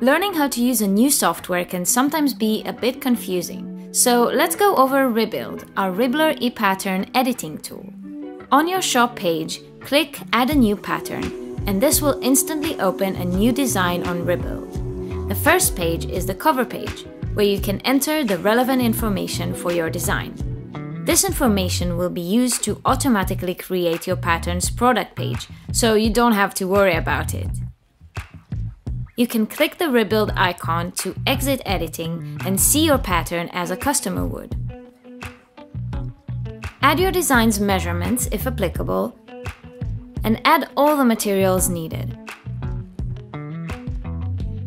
Learning how to use a new software can sometimes be a bit confusing, so let's go over Ribbuild, our Ribblr e-pattern editing tool. On your shop page, click Add a new pattern, and this will instantly open a new design on Ribbuild. The first page is the cover page, where you can enter the relevant information for your design. This information will be used to automatically create your pattern's product page, so you don't have to worry about it. You can click the Ribbuild icon to exit editing and see your pattern as a customer would. Add your design's measurements, if applicable, and add all the materials needed.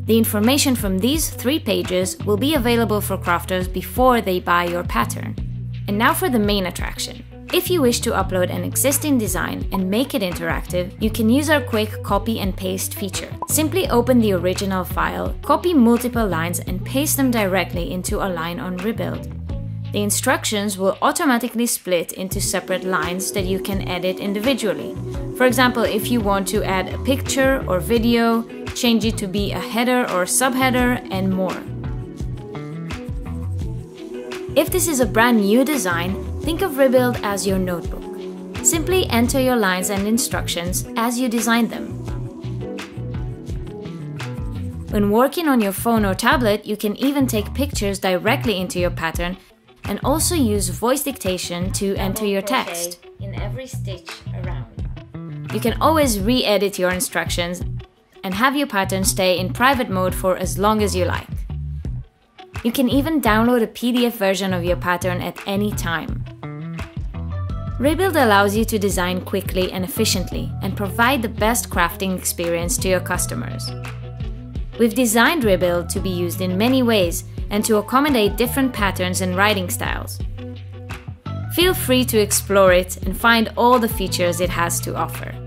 The information from these three pages will be available for crafters before they buy your pattern. And now for the main attraction. If you wish to upload an existing design and make it interactive, you can use our quick copy and paste feature. Simply open the original file, copy multiple lines and paste them directly into a line on Ribbuild. The instructions will automatically split into separate lines that you can edit individually. For example, if you want to add a picture or video, change it to be a header or subheader and more. If this is a brand new design, think of Ribbuild as your notebook. Simply enter your lines and instructions as you design them. When working on your phone or tablet, you can even take pictures directly into your pattern and also use voice dictation to enter your text. In every stitch around. You can always re-edit your instructions and have your pattern stay in private mode for as long as you like. You can even download a PDF version of your pattern at any time. Ribbuild allows you to design quickly and efficiently and provide the best crafting experience to your customers. We've designed Ribbuild to be used in many ways and to accommodate different patterns and writing styles. Feel free to explore it and find all the features it has to offer.